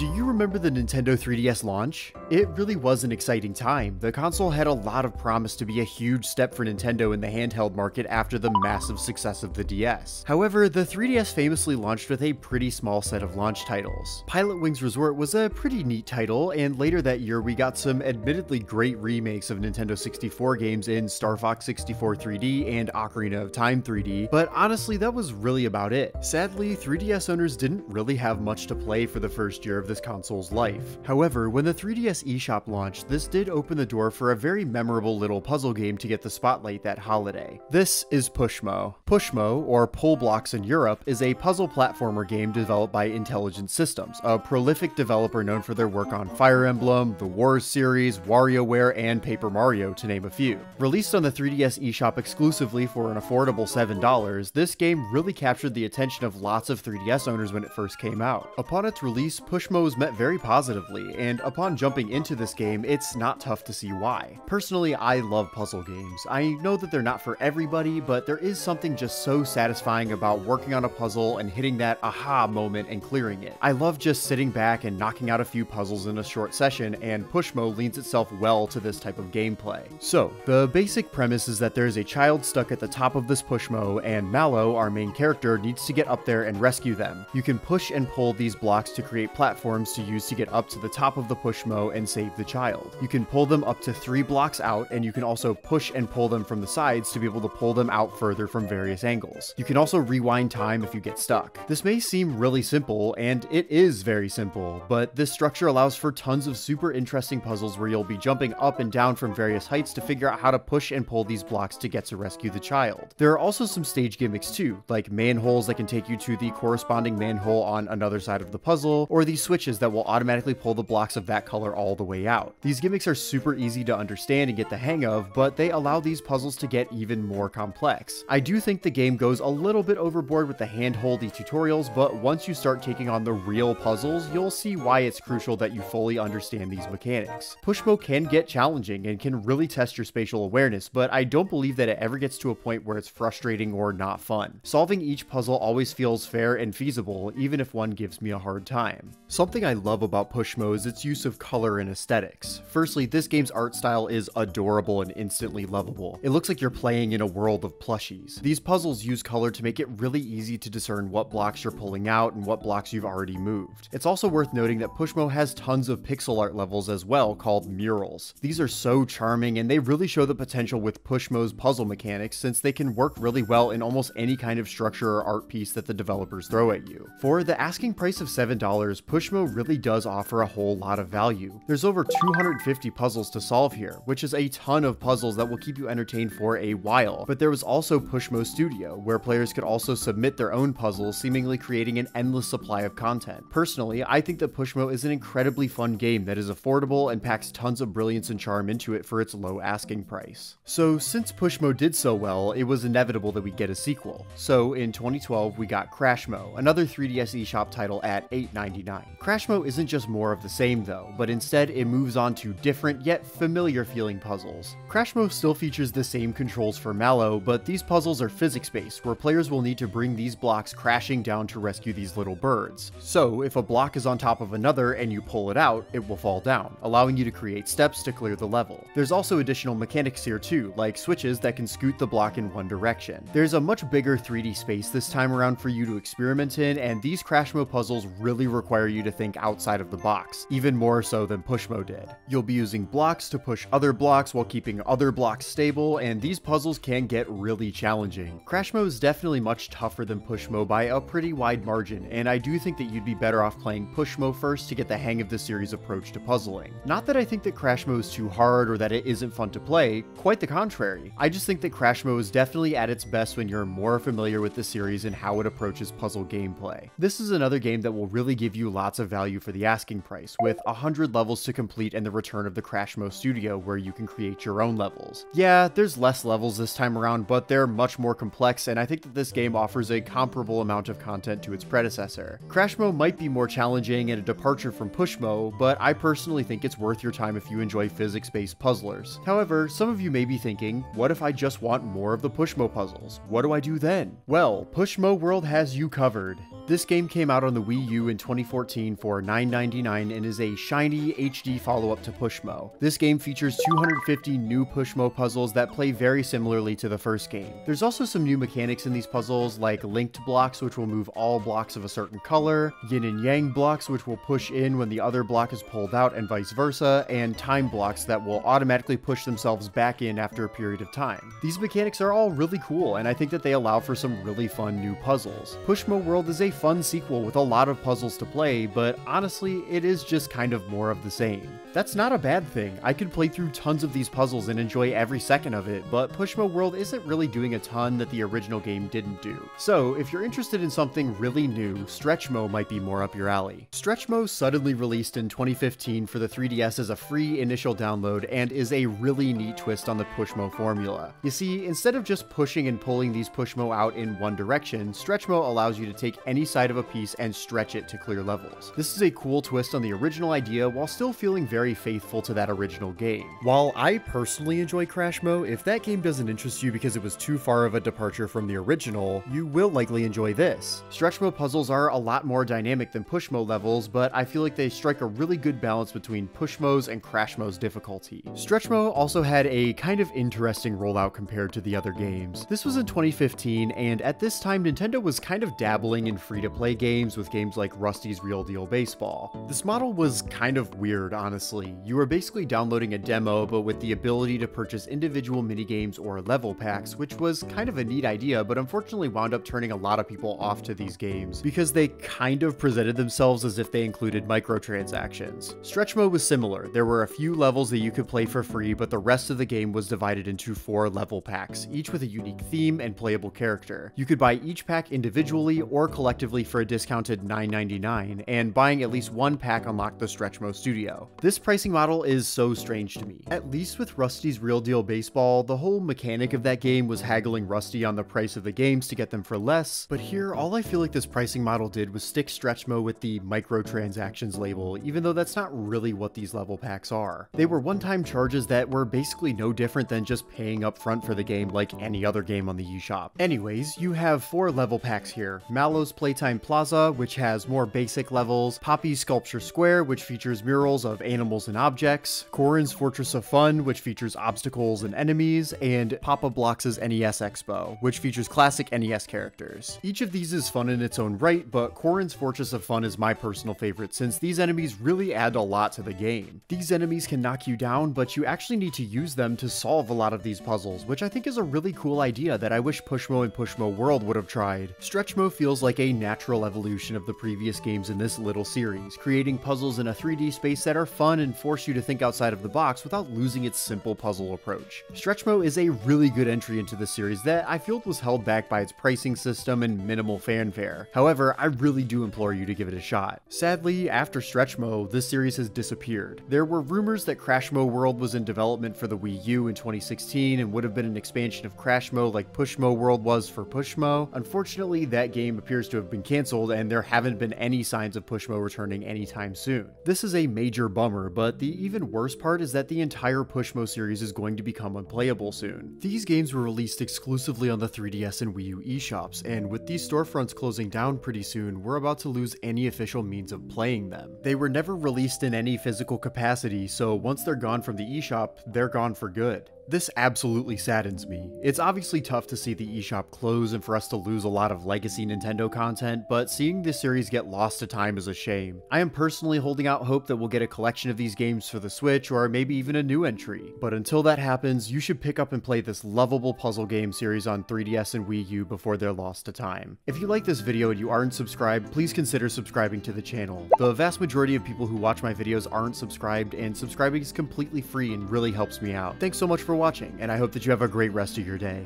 Do you remember the Nintendo 3DS launch? It really was an exciting time. The console had a lot of promise to be a huge step for Nintendo in the handheld market after the massive success of the DS. However, the 3DS famously launched with a pretty small set of launch titles. Pilot Wings Resort was a pretty neat title, and later that year we got some admittedly great remakes of Nintendo 64 games in Star Fox 64 3D and Ocarina of Time 3D, but honestly that was really about it. Sadly, 3DS owners didn't really have much to play for the first year of this console's life. However, when the 3DS eShop launched, this did open the door for a very memorable little puzzle game to get the spotlight that holiday. This is Pushmo. Pushmo, or Pull Blocks in Europe, is a puzzle platformer game developed by Intelligent Systems, a prolific developer known for their work on Fire Emblem, the Wars series, WarioWare, and Paper Mario, to name a few. Released on the 3DS eShop exclusively for an affordable $7, this game really captured the attention of lots of 3DS owners when it first came out. Upon its release, Pushmo was met very positively, and upon jumping into this game, it's not tough to see why. Personally, I love puzzle games. I know that they're not for everybody, but there is something just so satisfying about working on a puzzle and hitting that aha moment and clearing it. I love just sitting back and knocking out a few puzzles in a short session, and Pushmo leans itself well to this type of gameplay. So, the basic premise is that there's a child stuck at the top of this Pushmo, and Mallow, our main character, needs to get up there and rescue them. You can push and pull these blocks to create platforms to use to get up to the top of the Pushmo and save the child. You can pull them up to 3 blocks out, and you can also push and pull them from the sides to be able to pull them out further from various angles. You can also rewind time if you get stuck. This may seem really simple, and it is very simple, but this structure allows for tons of super interesting puzzles where you'll be jumping up and down from various heights to figure out how to push and pull these blocks to get to rescue the child. There are also some stage gimmicks too, like manholes that can take you to the corresponding manhole on another side of the puzzle, or the switches that will automatically pull the blocks of that color all the way out. These gimmicks are super easy to understand and get the hang of, but they allow these puzzles to get even more complex. I do think the game goes a little bit overboard with the hand-holdy tutorials, but once you start taking on the real puzzles, you'll see why it's crucial that you fully understand these mechanics. Pushmo can get challenging and can really test your spatial awareness, but I don't believe that it ever gets to a point where it's frustrating or not fun. Solving each puzzle always feels fair and feasible, even if one gives me a hard time. Something I love about Pushmo is its use of color and aesthetics. Firstly, this game's art style is adorable and instantly lovable. It looks like you're playing in a world of plushies. These puzzles use color to make it really easy to discern what blocks you're pulling out and what blocks you've already moved. It's also worth noting that Pushmo has tons of pixel art levels as well, called murals. These are so charming, and they really show the potential with Pushmo's puzzle mechanics, since they can work really well in almost any kind of structure or art piece that the developers throw at you. For the asking price of $7, Pushmo really does offer a whole lot of value. There's over 250 puzzles to solve here, which is a ton of puzzles that will keep you entertained for a while, but there was also Pushmo Studio, where players could also submit their own puzzles, seemingly creating an endless supply of content. Personally, I think that Pushmo is an incredibly fun game that is affordable and packs tons of brilliance and charm into it for its low asking price. So since Pushmo did so well, it was inevitable that we get a sequel. So in 2012, we got Crashmo, another 3DS eShop title at $8.99. Crashmo isn't just more of the same though, but instead it moves on to different yet familiar feeling puzzles. Crashmo still features the same controls for Mallow, but these puzzles are physics-based, where players will need to bring these blocks crashing down to rescue these little birds. So if a block is on top of another and you pull it out, it will fall down, allowing you to create steps to clear the level. There's also additional mechanics here too, like switches that can scoot the block in one direction. There's a much bigger 3D space this time around for you to experiment in, and these Crashmo puzzles really require you to think outside of the box, even more so than Pushmo did. You'll be using blocks to push other blocks while keeping other blocks stable, and these puzzles can get really challenging. Crashmo is definitely much tougher than Pushmo by a pretty wide margin, and I do think that you'd be better off playing Pushmo first to get the hang of the series' approach to puzzling. Not that I think that Crashmo is too hard or that it isn't fun to play, quite the contrary. I just think that Crashmo is definitely at its best when you're more familiar with the series and how it approaches puzzle gameplay. This is another game that will really give you lots of value for the asking price, with 100 levels to complete and the return of the Crashmo Studio where you can create your own levels. Yeah, there's less levels this time around, but they're much more complex, and I think that this game offers a comparable amount of content to its predecessor. Crashmo might be more challenging and a departure from Pushmo, but I personally think it's worth your time if you enjoy physics-based puzzlers. However, some of you may be thinking, what if I just want more of the Pushmo puzzles? What do I do then? Well, Pushmo World has you covered. This game came out on the Wii U in 2014, Magazine for $9.99 and is a shiny HD follow-up to Pushmo. This game features 250 new Pushmo puzzles that play very similarly to the first game. There's also some new mechanics in these puzzles, like linked blocks, which will move all blocks of a certain color, yin and yang blocks, which will push in when the other block is pulled out and vice versa, and time blocks that will automatically push themselves back in after a period of time. These mechanics are all really cool, and I think that they allow for some really fun new puzzles. Pushmo World is a fun sequel with a lot of puzzles to play, but honestly, it is just kind of more of the same. That's not a bad thing. I could play through tons of these puzzles and enjoy every second of it, but Pushmo World isn't really doing a ton that the original game didn't do. So, if you're interested in something really new, Stretchmo might be more up your alley. Stretchmo suddenly released in 2015 for the 3DS as a free initial download and is a really neat twist on the Pushmo formula. You see, instead of just pushing and pulling these Pushmo out in one direction, Stretchmo allows you to take any side of a piece and stretch it to clear levels. This is a cool twist on the original idea while still feeling very faithful to that original game. While I personally enjoy Crashmo, if that game doesn't interest you because it was too far of a departure from the original, you will likely enjoy this. Stretchmo puzzles are a lot more dynamic than Pushmo levels, but I feel like they strike a really good balance between Pushmo's and Crashmo's difficulty. Stretchmo also had a kind of interesting rollout compared to the other games. This was in 2015, and at this time Nintendo was kind of dabbling in free-to-play games with games like Rusty's Real Deal Baseball. This model was kind of weird, honestly. You were basically downloading a demo, but with the ability to purchase individual minigames or level packs, which was kind of a neat idea, but unfortunately wound up turning a lot of people off to these games, because they kind of presented themselves as if they included microtransactions. Stretchmo was similar. There were a few levels that you could play for free, but the rest of the game was divided into 4 level packs, each with a unique theme and playable character. You could buy each pack individually or collectively for a discounted $9.99, and buying at least one pack unlocked the Stretchmo Studio. This pricing model is so strange to me. At least with Rusty's Real Deal Baseball, the whole mechanic of that game was haggling Rusty on the price of the games to get them for less, but here all I feel like this pricing model did was stick Stretchmo with the microtransactions label, even though that's not really what these level packs are. They were one-time charges that were basically no different than just paying up front for the game like any other game on the eShop. Anyways, you have 4 level packs here. Mallo's Playtime Plaza, which has more basic levels, Poppy's Sculpture Square, which features murals of animals and objects, Corrin's Fortress of Fun, which features obstacles and enemies, and Papa Blocks' NES Expo, which features classic NES characters. Each of these is fun in its own right, but Corrin's Fortress of Fun is my personal favorite since these enemies really add a lot to the game. These enemies can knock you down, but you actually need to use them to solve a lot of these puzzles, which I think is a really cool idea that I wish Pushmo and Pushmo World would have tried. Stretchmo feels like a natural evolution of the previous games in this little series, creating puzzles in a 3D space that are fun and force you to think outside of the box without losing its simple puzzle approach. Stretchmo is a really good entry into the series that I feel was held back by its pricing system and minimal fanfare. However, I really do implore you to give it a shot. Sadly, after Stretchmo, this series has disappeared. There were rumors that Crashmo World was in development for the Wii U in 2016 and would have been an expansion of Crashmo like Pushmo World was for Pushmo. Unfortunately, that game appears to have been cancelled and there haven't been any signs of Pushmo returning anytime soon. This is a major bummer, but the even worse part is that the entire Pushmo series is going to become unplayable soon. These games were released exclusively on the 3DS and Wii U eShops, and with these storefronts closing down pretty soon, we're about to lose any official means of playing them. They were never released in any physical capacity, so once they're gone from the eShop, they're gone for good. This absolutely saddens me. It's obviously tough to see the eShop close and for us to lose a lot of legacy Nintendo content, but seeing this series get lost to time is a shame. I am personally holding out hope that we'll get a collection of these games for the Switch or maybe even a new entry. But until that happens, you should pick up and play this lovable puzzle game series on 3DS and Wii U before they're lost to time. If you like this video and you aren't subscribed, please consider subscribing to the channel. The vast majority of people who watch my videos aren't subscribed, and subscribing is completely free and really helps me out. Thanks so much for watching, and I hope that you have a great rest of your day.